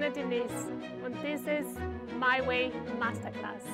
Luciana Diniz und this is My Way Masterclass.